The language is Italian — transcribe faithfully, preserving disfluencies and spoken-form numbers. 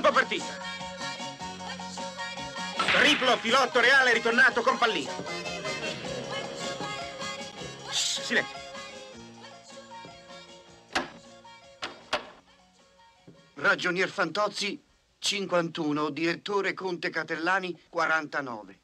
Colpo partita. Triplo filotto reale ritornato con pallino. Shh, silenzio. Ragionier Fantozzi cinquantuno, direttore Conte Catellani quarantanove.